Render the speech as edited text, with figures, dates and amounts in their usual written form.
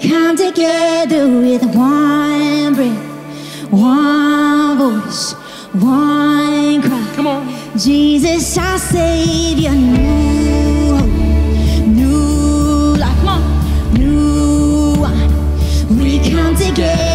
come together with one breath, one voice, one cry. Come on. Jesus, our Savior, new hope, new life, new wine. We come together.